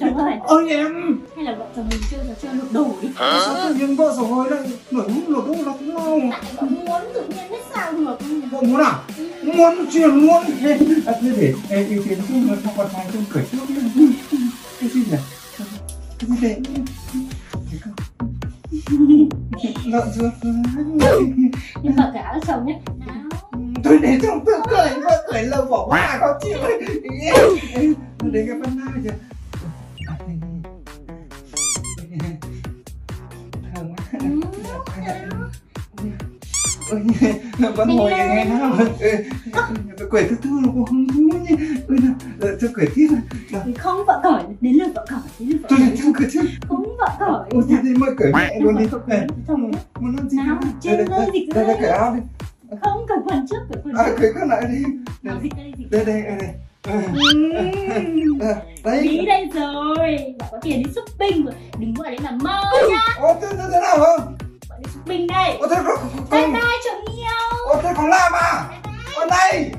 Trời ơi. Ôi em. Hay là vợ chồng mình chưa luộc đủ đi. Nhưng vợ chồng hồi đây luộc đủ nó cũng mau. Tại vợ muốn tự nhiên biết sao được. Vợ muốn à? Muốn truyền luôn. Như thế em yêu tiếng chung hơn. Còn hai chung cởi trước. Cái gì này? Cái gì thế? Lợn dưa. Nhưng mà cả nó sầu nhất. Tôi đến trong tôi cười, mà cười lâu bỏ qua khó chịu. Tôi đến cái văn nào chưa? Không á. Ôi, văn hồi ngày nào mà cười thứ tư nó cũng không vui nhé. Ôi nào, tôi cười tiếp rồi. Không vợ cởi, đến lượt vợ cởi. Tôi đến trong cười trước. Không vợ cởi. Ôi, thế mới cởi mẹ luôn đi. Muốn làm gì nào? Trên nơi dịch ra. Đây là cởi áo đi. Không, cởi quần trước, cởi quần trước. À, cởi quần lại đi. Đây. Đấy. Đây rồi. Đã có tiền đi shopping rồi. Đừng gọi đấy là mơ nhá. Ô, thế nào không? Gọi đi shopping đây. Ô, thế không. Bye bye, chồng yêu. Ô, thế còn làm à? Bye bye. Còn đây.